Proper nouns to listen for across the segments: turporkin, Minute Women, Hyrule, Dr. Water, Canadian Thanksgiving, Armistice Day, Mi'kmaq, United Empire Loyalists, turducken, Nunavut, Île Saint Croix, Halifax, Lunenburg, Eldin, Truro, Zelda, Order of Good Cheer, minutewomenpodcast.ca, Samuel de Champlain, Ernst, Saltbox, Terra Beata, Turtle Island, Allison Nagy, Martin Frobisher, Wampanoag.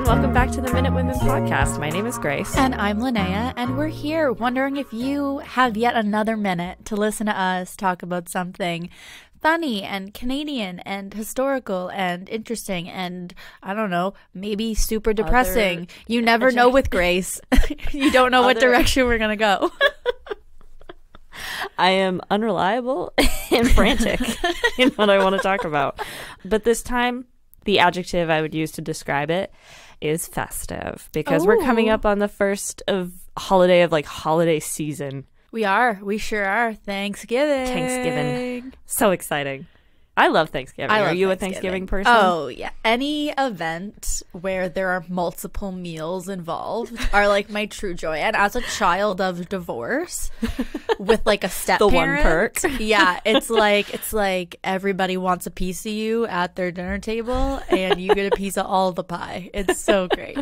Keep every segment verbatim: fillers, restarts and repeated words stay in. Welcome back to the Minute Women podcast. My name is Grace. And I'm Linnea, and we're here wondering if you have yet another minute to listen to us talk about something funny and Canadian and historical and interesting and, I don't know, maybe super depressing. Other you never know with Grace. You don't know Other. what direction we're going to go. I am unreliable and frantic in what I want to talk about. But this time, the adjective I would use to describe it is festive, because Ooh. we're coming up on the first of holiday of like holiday season. We are. We sure are. Thanksgiving. Thanksgiving. So exciting. I love Thanksgiving. I love are you Thanksgiving. a Thanksgiving person? Oh, yeah. Any event where there are multiple meals involved are like my true joy. And as a child of divorce with like a step the parent, one perk. Yeah, it's like it's like everybody wants a piece of you at their dinner table and you get a piece of all the pie. It's so great.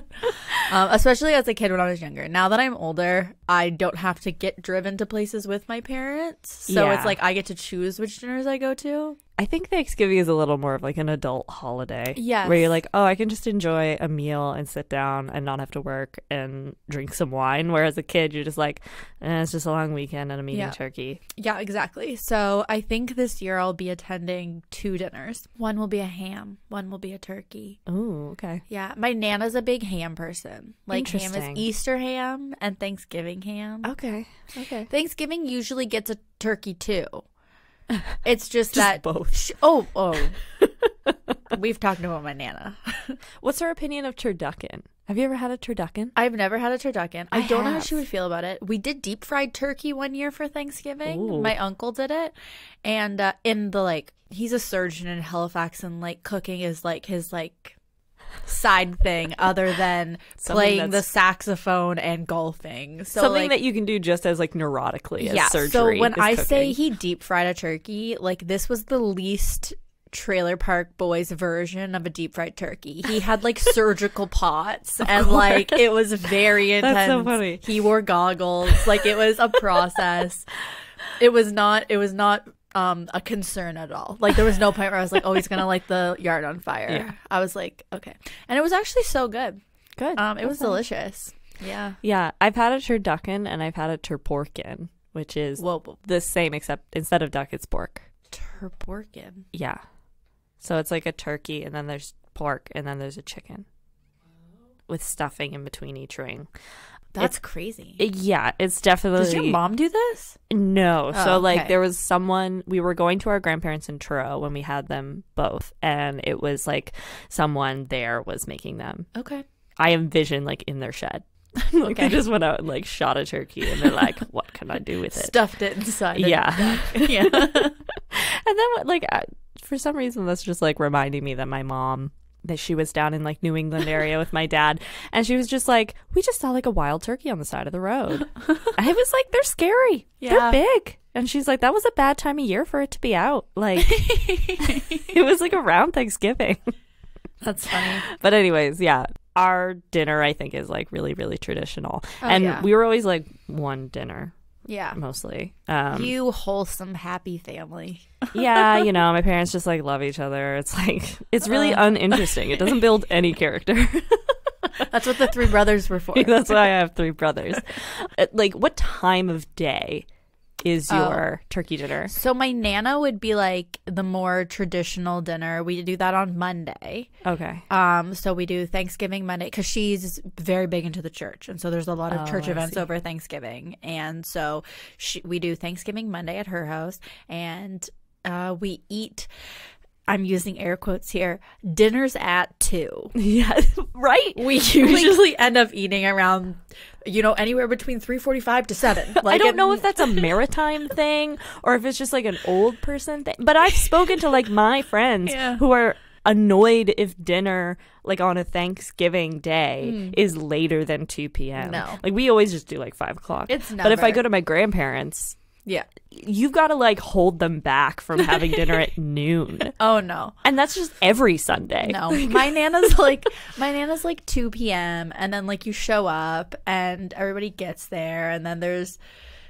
Um, especially as a kid when I was younger. Now that I'm older, I don't have to get driven to places with my parents. So yeah. It's like I get to choose which dinners I go to. I think Thanksgiving is a little more of like an adult holiday. Yeah. Where you're like, oh, I can just enjoy a meal and sit down and not have to work and drink some wine. Whereas a kid, you're just like, eh, it's just a long weekend and I'm eating yeah. turkey. Yeah, exactly. So I think this year I'll be attending two dinners. One will be a ham. One will be a turkey. Ooh, okay. Yeah. My Nana's a big ham person. Like ham is Easter ham and Thanksgiving ham. Okay. Okay. Thanksgiving usually gets a turkey too. It's just, just that both. She, oh, oh. We've talked about my Nana. What's her opinion of turducken? Have you ever had a turducken? I've never had a turducken. I, I don't have. know how she would feel about it. We did deep fried turkey one year for Thanksgiving. Ooh. My uncle did it. And uh, in the like, he's a surgeon in Halifax, and like cooking is like his like side thing other than playing the saxophone and golfing, so something like, that you can do just as like neurotically as yeah surgery so when I cooking. say he deep fried a turkey, like this was the least Trailer Park Boys version of a deep fried turkey. He had like surgical pots and like it was very intense. That's so funny. He wore goggles. Like it was a process. It was not it was not Um, a concern at all. Like there was no point where I was like, oh, he's gonna light the yard on fire. Yeah. I was like, okay. And it was actually so good. Good. Um, it awesome. was delicious. Yeah. Yeah. I've had a turducken and I've had a turporkin, which is whoa, whoa. the same except instead of duck, it's pork. Turporkin. Yeah. So it's like a turkey and then there's pork and then there's a chicken with stuffing in between each ring. That's it's, crazy. It, yeah, it's definitely. Does your mom do this? No. Oh, so, like, okay. there was someone, we were going to our grandparents in Truro when we had them both, and it was like someone there was making them. Okay. I envision, like, in their shed. like, okay. They just went out and, like, shot a turkey, and they're like, what can I do with it? Stuffed it inside. Yeah. It. yeah. And then, like, I, for some reason, that's just, like, reminding me that my mom. that she was down in like New England area with my dad, and she was just like, we just saw like a wild turkey on the side of the road. I was like, they're scary. Yeah. They're big. And she's like, that was a bad time of year for it to be out. Like it was like around Thanksgiving. That's funny. But anyways, yeah. Our dinner I think is like really, really traditional. Oh, and yeah. we were always like one dinner. Yeah. Mostly. Um, you wholesome, happy family. yeah, you know, my parents just, like, love each other. It's, like, it's really uh. uninteresting. It doesn't build any character. That's what the three brothers were for. That's why I have three brothers. Like, what time of day is your oh. turkey dinner? So my Nana would be, like, the more traditional dinner. We do that on Monday. Okay. Um. So we do Thanksgiving Monday because she's very big into the church. And so there's a lot of oh, church I events see. over Thanksgiving. And so she, we do Thanksgiving Monday at her house. And uh, we eat, I'm using air quotes here, dinners at two. Yeah. Right? We usually like, end up eating around, you know, anywhere between three forty-five to seven. Like, I don't know if that's a maritime thing or if it's just like an old person thing. But I've spoken to like my friends yeah. who are annoyed if dinner like on a Thanksgiving day mm. is later than two P M No. Like we always just do like five o'clock. It's never. But if I go to my grandparents, Yeah. You've got to like hold them back from having dinner at noon. Oh no. And that's just every Sunday. No. My nana's like my nana's like two P M and then like you show up and everybody gets there and then there's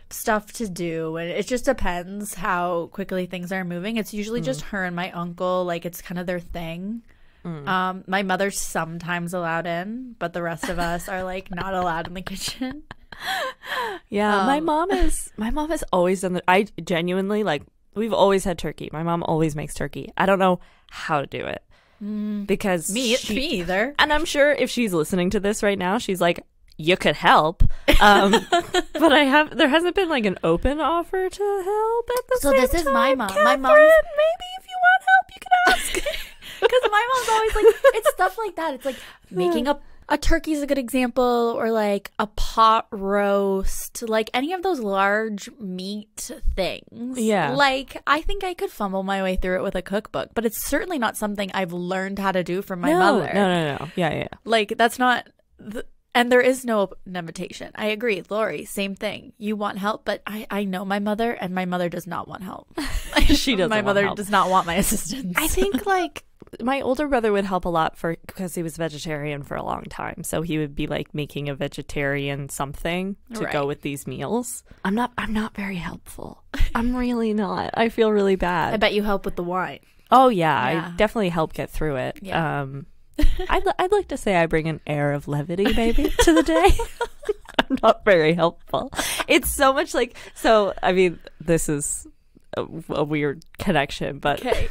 stuff to do, and it just depends how quickly things are moving. It's usually mm. just her and my uncle, like it's kind of their thing. Mm. Um my mother's sometimes allowed in, but the rest of us are like not allowed in the kitchen. Yeah. Um, my mom is my mom has always done that. I genuinely like we've always had turkey. My mom always makes turkey. I don't know how to do it. Mm. Because me, she, me either. And I'm sure if she's listening to this right now, she's like, you could help, um, but I have. There hasn't been like an open offer to help at the so same time. So this is my mom. Catherine, my mom, maybe if you want help, you can ask. Because my mom's always like, it's stuff like that. It's like making a a turkey is a good example, or like a pot roast, like any of those large meat things. Yeah. Like I think I could fumble my way through it with a cookbook, but it's certainly not something I've learned how to do from my no, mother. No, no, no. Yeah, yeah. Like that's not. The, And there is no invitation. I agree. Lori, same thing. You want help, but I, I know my mother, and my mother does not want help. She doesn't My mother want help. Does not want my assistance. I think, like, my older brother would help a lot for because he was vegetarian for a long time. So he would be, like, making a vegetarian something to right. go with these meals. I'm not, I'm not very helpful. I'm really not. I feel really bad. I bet you help with the wine. Oh, yeah. yeah. I definitely help get through it. Yeah. Um, I'd, I'd like to say I bring an air of levity, maybe, to the day. I'm not very helpful. It's so much like, so, I mean, this is a, a weird connection, but. Okay.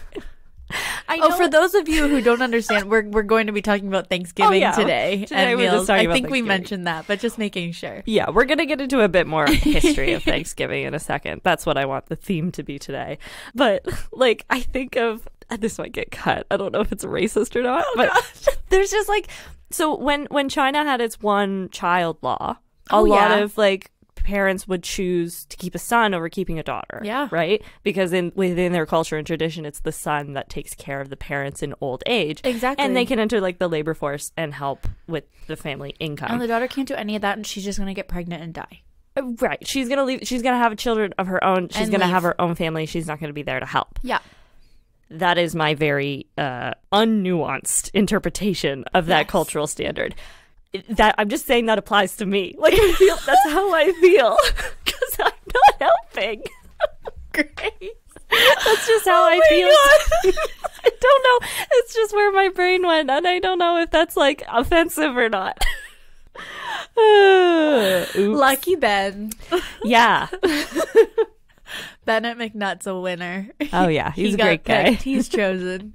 I know oh, for those of you who don't understand, we're, we're going to be talking about Thanksgiving oh, yeah. today. Today and we're meals. Just talking I about think we mentioned that, but just making sure. Yeah, we're going to get into a bit more history of Thanksgiving in a second. That's what I want the theme to be today. But, like, I think of. And this might get cut. I don't know if it's racist or not, but oh, there's just like, so when, when China had its one child law, a oh, lot yeah. of like parents would choose to keep a son over keeping a daughter. Yeah. Right. Because in, within their culture and tradition, it's the son that takes care of the parents in old age. Exactly. And they can enter like the labor force and help with the family income. And the daughter can't do any of that. And she's just going to get pregnant and die. Right. She's going to leave. She's going to have children of her own. She's going to have her own family. She's not going to be there to help. Yeah. That is my very uh, unnuanced interpretation of that yes. cultural standard. That I'm just saying that applies to me. Like I feel that's how I feel because I'm not helping. Great. That's just how oh I feel. I don't know. It's just where my brain went, and I don't know if that's like offensive or not. Uh, Lucky Ben. Yeah. Bennett McNutt's a winner. Oh yeah, he's he a great guy. Picked. He's chosen.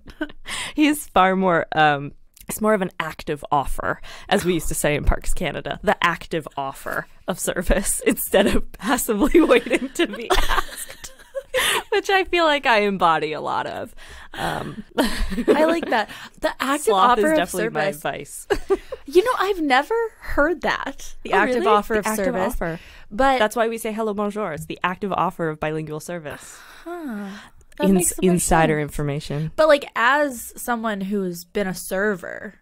He's far more. Um, it's more of an active offer, as we used to say in Parks Canada. The active offer of service instead of passively waiting to be asked, which I feel like I embody a lot of. Um, I like that. The active Sloth offer is definitely of service. My advice. You know, I've never heard that. The oh, active really? Offer the of active service. Offer. But that's why we say hello, bonjour. It's the active offer of bilingual service. Huh. In insider sense. Information. But like as someone who's been a server,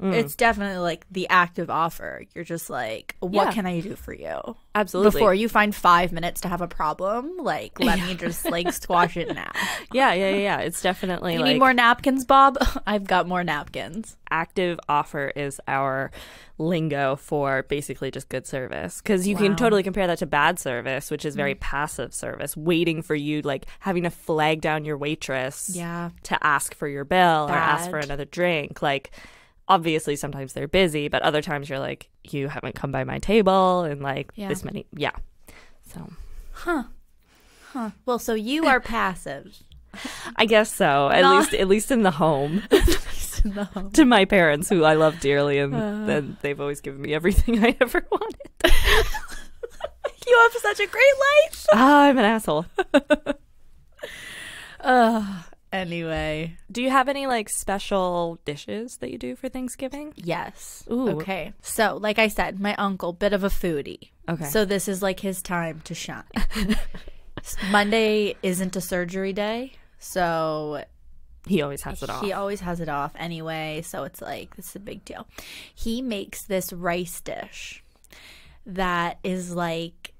mm. it's definitely like the active offer. You're just like, what yeah. can I do for you? Absolutely. Before you find five minutes to have a problem, like let yeah. me just like squash it now. Yeah, yeah, yeah. It's definitely you like. You need more napkins, Bob? I've got more napkins. Active offer is our lingo for basically just good service, because you wow. can totally compare that to bad service, which is very mm. passive service, waiting for you, like having to flag down your waitress yeah. to ask for your bill bad. Or ask for another drink. Like obviously sometimes they're busy, but other times you're like, you haven't come by my table and like yeah. this many. Yeah. So. Huh. Huh. Well, so you are passive. I guess so. At Not least at least in the home. No. To my parents, who I love dearly, and uh, then they've always given me everything I ever wanted. You have such a great life. Oh, I'm an asshole. uh, anyway, do you have any like special dishes that you do for Thanksgiving? Yes. Ooh. Okay. So, like I said, my uncle, bit of a foodie. Okay. So this is like his time to shine. Monday isn't a surgery day, so. He always has it off. He always has it off anyway, so it's like, this is a big deal. He makes this rice dish that is like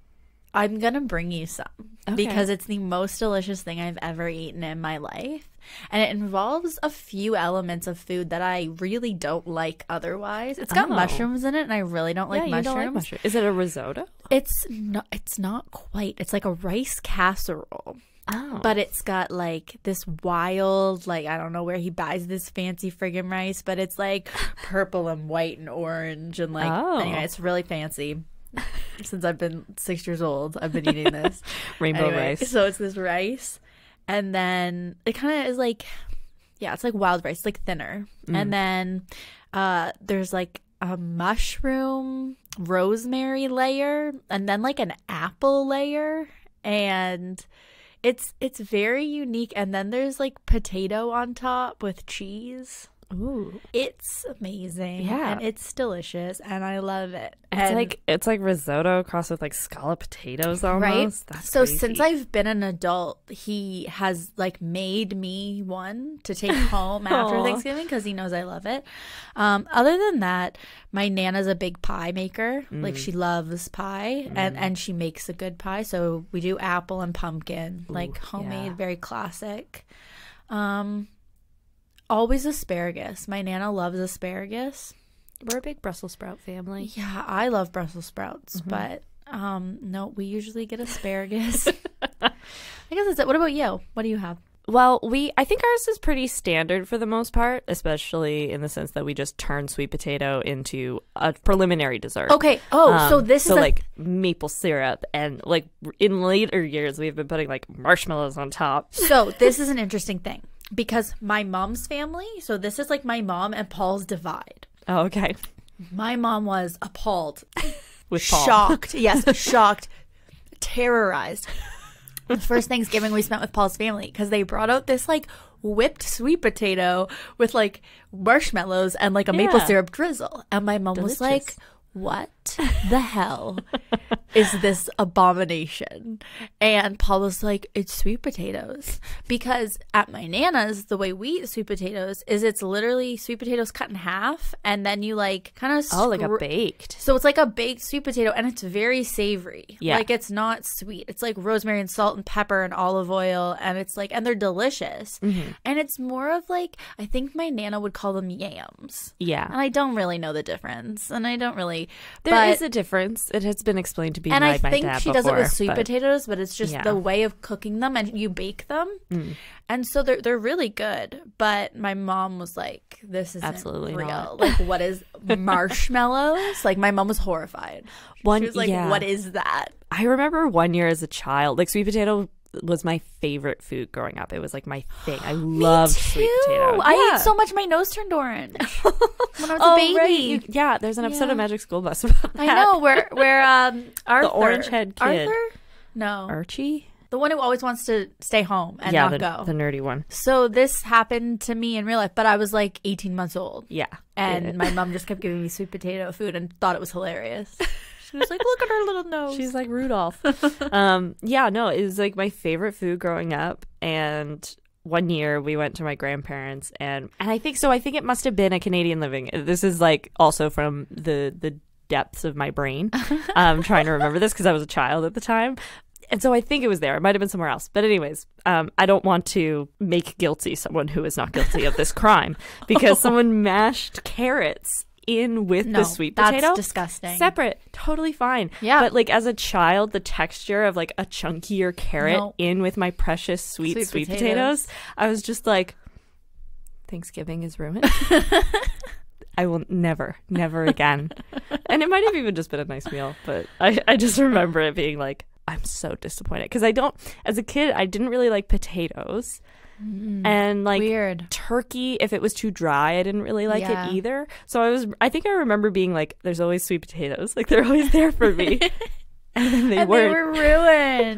I'm going to bring you some okay. because it's the most delicious thing I've ever eaten in my life. And it involves a few elements of food that I really don't like otherwise. It's got oh. mushrooms in it, and I really don't like yeah, mushrooms. You don't like mushrooms. Is it a risotto? It's not, it's not quite. It's like a rice casserole. Oh. But it's got like this wild, like, I don't know where he buys this fancy friggin' rice, but it's like purple and white and orange and like, oh. anyway, it's really fancy. Since I've been six years old, I've been eating this. Rainbow anyway, rice. So it's this rice. And then it kind of is like, yeah, it's like wild rice, like thinner. Mm. And then uh, there's like a mushroom rosemary layer and then like an apple layer. And it's it's very unique. And then there's like potato on top with cheese. Ooh. It's amazing. Yeah. And it's delicious and I love it. It's and like it's like risotto crossed with like scalloped potatoes almost. Right? That's so crazy. Since I've been an adult, he has like made me one to take home after Thanksgiving because he knows I love it. Um, other than that, my Nana's a big pie maker. Mm. Like she loves pie mm. and, and she makes a good pie. So we do apple and pumpkin, ooh, like homemade, yeah. very classic. Um Always asparagus. My Nana loves asparagus. We're a big Brussels sprout family. Yeah, I love Brussels sprouts, mm-hmm. but um, no, we usually get asparagus. I guess that's it. What about you? What do you have? Well, we I think ours is pretty standard for the most part, especially in the sense that we just turn sweet potato into a preliminary dessert. Okay. Oh, um, so this so is so like a... maple syrup, and like in later years we've been putting like marshmallows on top. So this is an interesting thing. Because my mom's family, so this is like my mom and Paul's divide. Oh, okay. My mom was appalled. With Paul. Shocked. Yes, shocked. Terrorized. The first Thanksgiving we spent with Paul's family because they brought out this like whipped sweet potato with like marshmallows and like a yeah. maple syrup drizzle. And my mom delicious. Was like, what the hell is this abomination? And Paul was like, it's sweet potatoes. Because at my Nana's, the way we eat sweet potatoes is it's literally sweet potatoes cut in half. And then you like kind of. Oh, like a baked. So it's like a baked sweet potato and it's very savory. Yeah. Like it's not sweet. It's like rosemary and salt and pepper and olive oil. And it's like, and they're delicious. Mm-hmm. And it's more of like, I think my Nana would call them yams. Yeah. And I don't really know the difference. And I don't really. There but, is a difference. It has been explained to me by my dad. And I think she before, does it with sweet but, potatoes, but it's just yeah. the way of cooking them, and you bake them, mm. and so they're they're really good. But my mom was like, "This isn't absolutely real. Not. Like, what is marshmallows?" Like, my mom was horrified. One, she was like, yeah. "What is that?" I remember one year as a child, like sweet potato. Was my favorite food growing up. It was like my thing. I loved too. Sweet potato. Yeah. I ate so much my nose turned orange when I was oh, a baby. Right. You, yeah, there's an episode yeah. of Magic School Bus about that. I know where where um Arthur, the orange head kid. Arthur? No. Archie? The one who always wants to stay home and yeah, not the, go. The nerdy one. So this happened to me in real life, but I was like eighteen months old. Yeah. And my mom just kept giving me sweet potato food and thought it was hilarious. She was like, look at her little nose. She's like Rudolph. um, yeah, no, it was like my favorite food growing up. And one year we went to my grandparents. And, and I think so. I think it must have been a Canadian Living. This is like also from the, the depths of my brain. I'm trying to remember this because I was a child at the time. And so I think it was there. It might have been somewhere else. But anyways, um, I don't want to make guilty someone who is not guilty of this crime because oh. someone mashed carrots in with no, the sweet potato. That's disgusting. Separate. Totally fine. Yeah. But like as a child, the texture of like a chunkier carrot no. in with my precious sweet, sweet, sweet potatoes. potatoes, I was just like, Thanksgiving is ruined. I will never, never again. And it might have even just been a nice meal, but I, I just remember it being like, I'm so disappointed. Because I don't, as a kid, I didn't really like potatoes. Mm, and like weird. Turkey, if it was too dry, I didn't really like yeah. it either. So I was, I think I remember being like, "There's always sweet potatoes, like they're always there for me," and then they and weren't. They were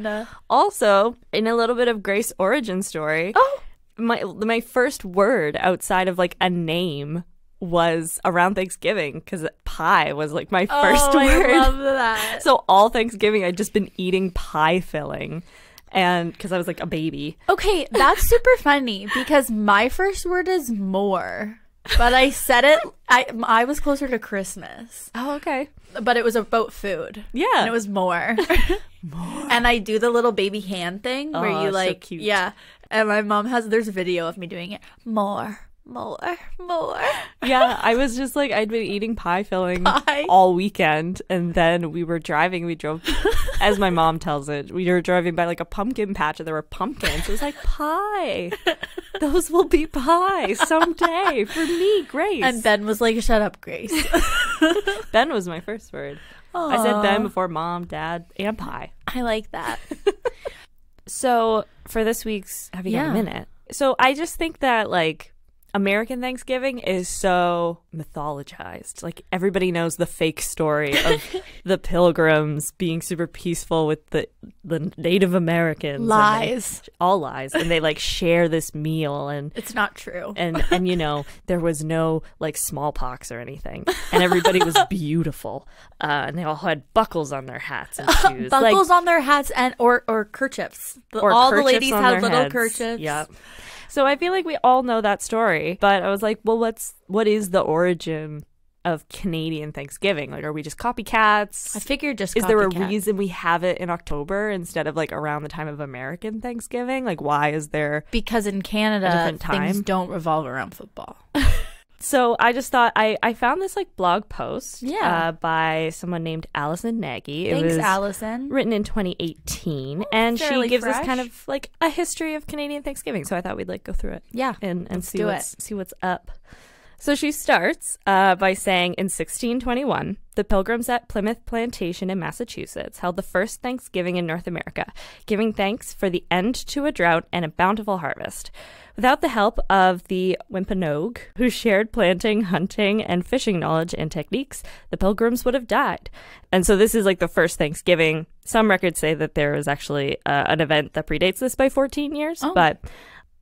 ruined. Also, in a little bit of Grace origin story, oh, my my first word outside of like a name was around Thanksgiving because pie was like my first oh, word. I love that. So all Thanksgiving, I'd just been eating pie filling. And because I was like a baby. Okay, that's super funny because my first word is more. But I said it. I I was closer to Christmas. Oh, okay. But it was about food. Yeah. And it was more. More. And I do the little baby hand thing where oh, you like, so cute. Yeah. And my mom has, there's a video of me doing it. More. More, more. Yeah, I was just like, I'd been eating pie filling pie. all weekend, and then we were driving. We drove, as my mom tells it, we were driving by like a pumpkin patch, and there were pumpkins. It was like, pie. Those will be pie someday for me, Grace. And Ben was like, shut up, Grace. Ben was my first word. Aww. I said Ben before mom, dad, and pie. I like that. So for this week's Have You Got a Minute? So I just think that, like, American Thanksgiving is so mythologized. Like, everybody knows the fake story of the Pilgrims being super peaceful with the the Native Americans. Lies. They, all lies. And they like share this meal, and it's not true. And and you know, there was no like smallpox or anything. And everybody was beautiful. Uh, and they all had buckles on their hats and shoes. Buckles like, on their hats and or or kerchiefs. The, or all kerchiefs the ladies had little heads. kerchiefs. Yep. So I feel like we all know that story, but I was like, well, what's what is the origin of Canadian Thanksgiving? Like, are we just copycats? I figured just copycats. Is there a reason we have it in October instead of like around the time of American Thanksgiving? Like, why is there? Because in Canada, things don't revolve around football. So I just thought I, I found this like blog post yeah. uh, by someone named Allison Nagy. Thanks, it was Allison. Written in twenty eighteen, oh, and she gives fresh. us kind of like a history of Canadian Thanksgiving. So I thought we'd like go through it, yeah, and and see what's, see what's up. So she starts uh, by saying, in sixteen twenty-one, the Pilgrims at Plymouth Plantation in Massachusetts held the first Thanksgiving in North America, giving thanks for the end to a drought and a bountiful harvest. Without the help of the Wampanoag, who shared planting, hunting, and fishing knowledge and techniques, the Pilgrims would have died. And so this is like the first Thanksgiving. Some records say that there was actually uh, an event that predates this by fourteen years, oh. but...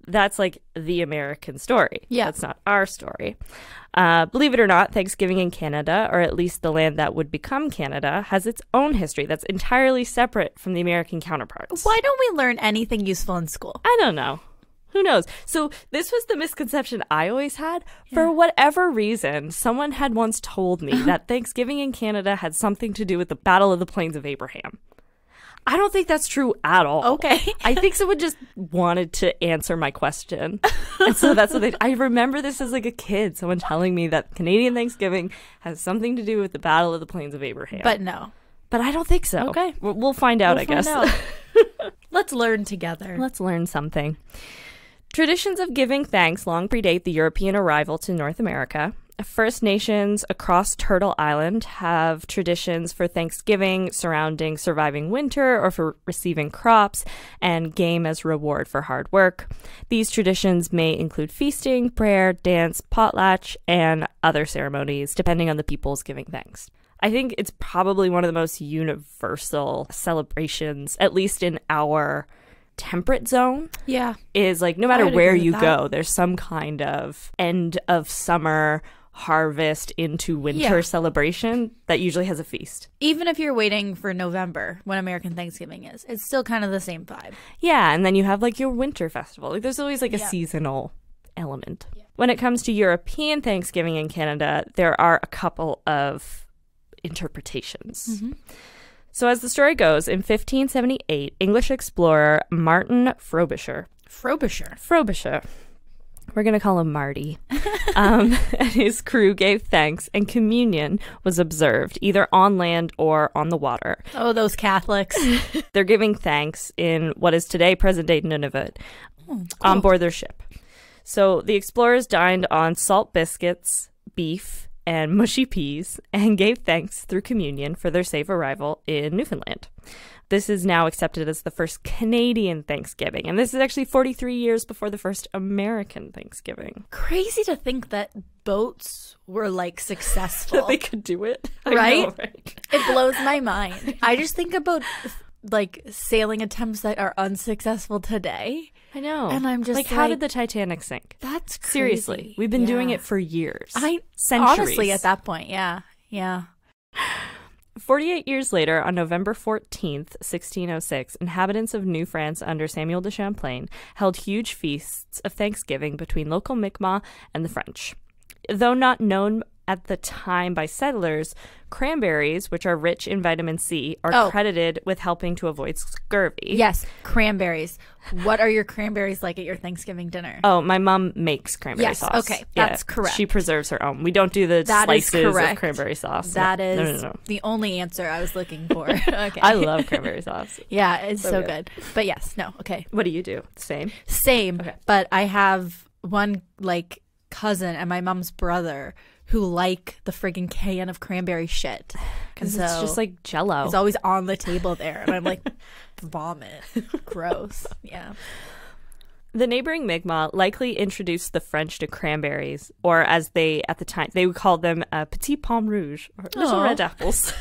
that's like the American story. Yeah. That's not our story. Uh, believe it or not, Thanksgiving in Canada, or at least the land that would become Canada, has its own history that's entirely separate from the American counterparts. Why don't we learn anything useful in school? I don't know. Who knows? So this was the misconception I always had. Yeah. For whatever reason, someone had once told me that Thanksgiving in Canada had something to do with the Battle of the Plains of Abraham. I don't think that's true at all. Okay. I think someone just wanted to answer my question. And so that's what they, I remember this as like a kid, someone telling me that Canadian Thanksgiving has something to do with the Battle of the Plains of Abraham. But no. But I don't think so. Okay. We'll find out, we'll I find guess. Out. Let's learn together. Let's learn something. Traditions of giving thanks long predate the European arrival to North America. First Nations across Turtle Island have traditions for Thanksgiving surrounding surviving winter or for receiving crops and game as reward for hard work. These traditions may include feasting, prayer, dance, potlatch, and other ceremonies, depending on the people's giving thanks. I think it's probably one of the most universal celebrations, at least in our temperate zone, yeah, is like no matter where you go, there's some kind of end of summer harvest into winter yeah. celebration that usually has a feast. Even if you're waiting for November when American Thanksgiving is, it's still kind of the same vibe. Yeah, and then you have like your winter festival. Like, there's always like a yeah. seasonal element. Yeah. When it comes to European Thanksgiving in Canada, there are a couple of interpretations. Mm-hmm. So as the story goes, in fifteen seventy-eight, English explorer Martin Frobisher. Frobisher. Frobisher. We're going to call him Marty. um, and his crew gave thanks, and communion was observed, either on land or on the water. Oh, those Catholics. They're giving thanks in what is today present-day Nunavut oh, cool. on board their ship. So the explorers dined on salt biscuits, beef, and mushy peas, and gave thanks through communion for their safe arrival in Newfoundland. This is now accepted as the first Canadian Thanksgiving, and this is actually forty-three years before the first American Thanksgiving. Crazy to think that boats were, like, successful. They could do it. Right? I know, right? It blows my mind. I just think about, like, sailing attempts that are unsuccessful today. I know. And I'm just like, like, how did the Titanic sink? That's crazy. Seriously. We've been yeah. doing it for years. I Centuries. Honestly, at that point, yeah. Yeah. forty-eight years later, on November fourteenth, sixteen oh six, inhabitants of New France under Samuel de Champlain held huge feasts of Thanksgiving between local Mi'kmaq and the French. Though not known at the time by settlers, cranberries, which are rich in vitamin C, are oh. credited with helping to avoid scurvy. Yes, cranberries. What are your cranberries like at your Thanksgiving dinner? Oh, my mom makes cranberry yes, sauce. Yes, okay, that's yeah. correct. She preserves her own. We don't do the that slices of cranberry sauce. That no, is no, no, no. the only answer I was looking for. Okay. I love cranberry sauce. Yeah, it's so, so good. good. But yes, no, okay. What do you do? Same? Same, okay. But I have one, like, cousin and my mom's brother who like the friggin' can of cranberry shit. Because so it's just like Jell-O. It's always on the table there. And I'm like, vomit. Gross. Yeah. The neighboring Mi'kmaq likely introduced the French to cranberries, or as they, at the time, they would call them uh, petit pomme rouge, or little Aww. red apples.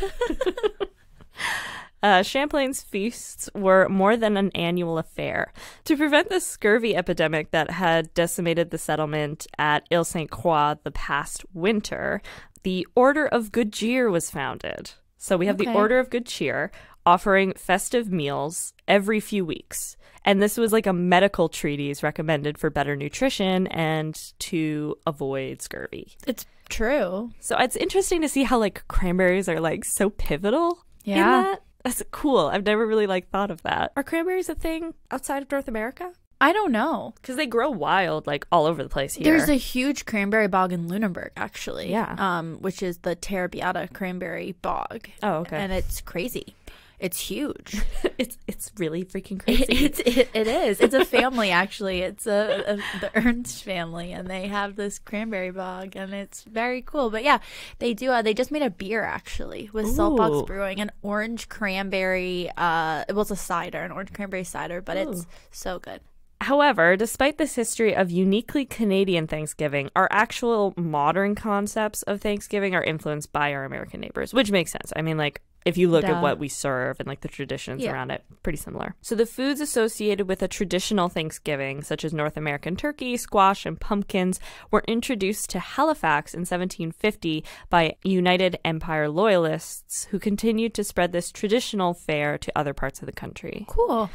Uh, Champlain's feasts were more than an annual affair. To prevent the scurvy epidemic that had decimated the settlement at Île Saint Croix the past winter, the Order of Good Cheer was founded. So we have okay. the Order of Good Cheer offering festive meals every few weeks. And this was like a medical treatise recommended for better nutrition and to avoid scurvy. It's true. So it's interesting to see how like cranberries are like so pivotal yeah. in that. That's cool. I've never really, like, thought of that. Are cranberries a thing outside of North America? I don't know. Because they grow wild, like, all over the place here. There's a huge cranberry bog in Lunenburg, actually. Yeah. Um, which is the Terra Beata cranberry bog. Oh, okay. And it's crazy. It's huge. it's it's really freaking crazy. It, it, it, it is. It's a family, actually. It's a, a the Ernst family, and they have this cranberry bog, and it's very cool. But, yeah, they do. Uh, they just made a beer, actually, with Ooh. Saltbox Brewing, an orange cranberry. Uh, it was a cider, an orange cranberry cider, but Ooh. It's so good. However, despite this history of uniquely Canadian Thanksgiving, our actual modern concepts of Thanksgiving are influenced by our American neighbors, which makes sense. I mean, like, if you look Duh. At what we serve and like the traditions yeah. around it, pretty similar. So the foods associated with a traditional Thanksgiving, such as North American turkey, squash, and pumpkins, were introduced to Halifax in seventeen fifty by United Empire Loyalists, who continued to spread this traditional fare to other parts of the country. Cool.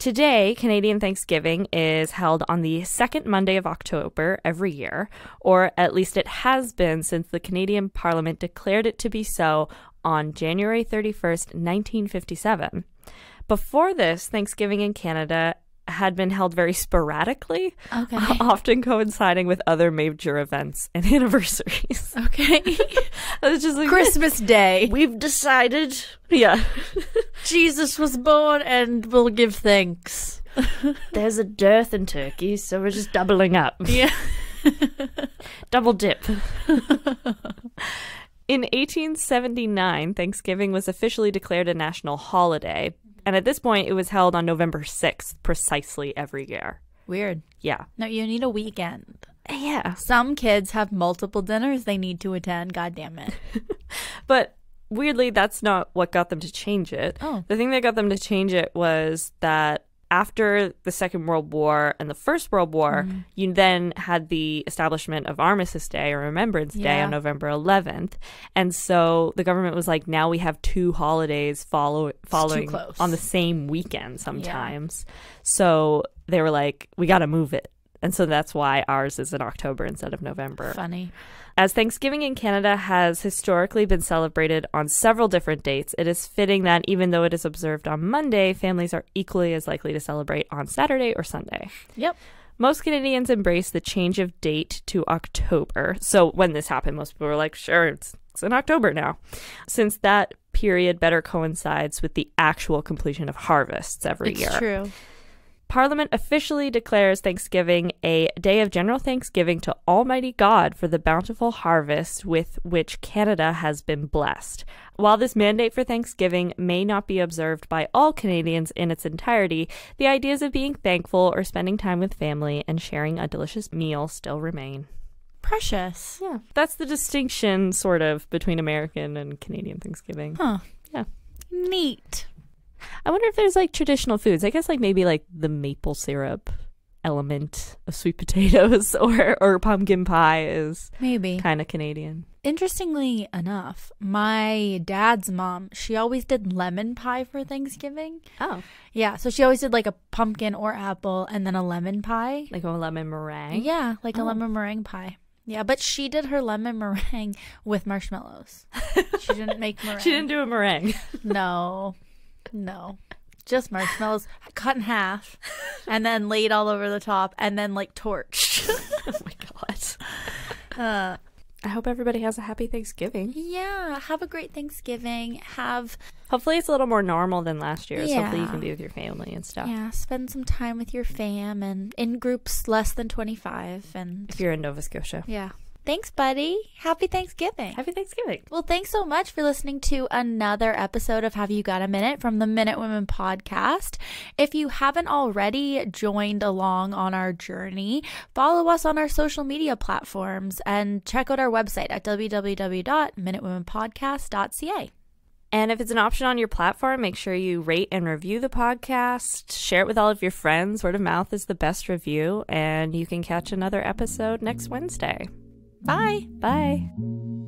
Today, Canadian Thanksgiving is held on the second Monday of October every year, or at least it has been since the Canadian Parliament declared it to be so on January thirty-first, nineteen fifty-seven. Before this, Thanksgiving in Canada had been held very sporadically, okay. often coinciding with other major events and anniversaries. Okay. It's just like, Christmas Day. We've decided. Yeah. Jesus was born and we'll give thanks. There's a dearth in Turkey, so we're just doubling up. Yeah. Double dip. In eighteen seventy-nine, Thanksgiving was officially declared a national holiday, and at this point, it was held on November sixth precisely every year. Weird. Yeah. No, you need a weekend. Yeah. Some kids have multiple dinners they need to attend, God damn it. But weirdly, that's not what got them to change it. Oh. The thing that got them to change it was that after the Second World War and the First World War, mm. you then had the establishment of Armistice Day or Remembrance yeah. Day on November eleventh. And so the government was like, now we have two holidays follow following on the same weekend sometimes. Yeah. So they were like, we got to move it. And so that's why ours is in October instead of November. Funny. As Thanksgiving in Canada has historically been celebrated on several different dates, it is fitting that even though it is observed on Monday, families are equally as likely to celebrate on Saturday or Sunday. Yep. Most Canadians embrace the change of date to October. So when this happened, most people were like, sure, it's, it's in October now. Since that period better coincides with the actual completion of harvests every it's year. It's true. Parliament officially declares Thanksgiving a day of general thanksgiving to Almighty God for the bountiful harvest with which Canada has been blessed. While this mandate for Thanksgiving may not be observed by all Canadians in its entirety, the ideas of being thankful or spending time with family and sharing a delicious meal still remain. Precious. Yeah. That's the distinction, sort of, between American and Canadian Thanksgiving. Huh. Yeah. Neat. I wonder if there's like traditional foods. I guess like maybe like the maple syrup element of sweet potatoes or, or pumpkin pie is maybe kind of Canadian. Interestingly enough, my dad's mom, she always did lemon pie for Thanksgiving. Oh. Yeah. So she always did like a pumpkin or apple and then a lemon pie. Like a lemon meringue? Yeah. Like oh. a lemon meringue pie. Yeah, but she did her lemon meringue with marshmallows. She didn't make meringue. She didn't do a meringue. No, no. Just marshmallows cut in half and then laid all over the top and then like torched. Oh my God. Uh, I hope everybody has a happy Thanksgiving. Yeah. Have a great Thanksgiving. Have. Hopefully it's a little more normal than last year's. Yeah. Hopefully you can be with your family and stuff. Yeah. Spend some time with your fam and in groups less than twenty-five. And if you're in Nova Scotia. Yeah. Thanks, buddy. Happy Thanksgiving. Happy Thanksgiving. Well, thanks so much for listening to another episode of Have You Got a Minute from the Minute Women podcast. If you haven't already joined along on our journey, follow us on our social media platforms and check out our website at w w w dot minute women podcast dot c a. And if it's an option on your platform, make sure you rate and review the podcast. Share it with all of your friends. Word of mouth is the best review. And you can catch another episode next Wednesday. Bye. Bye.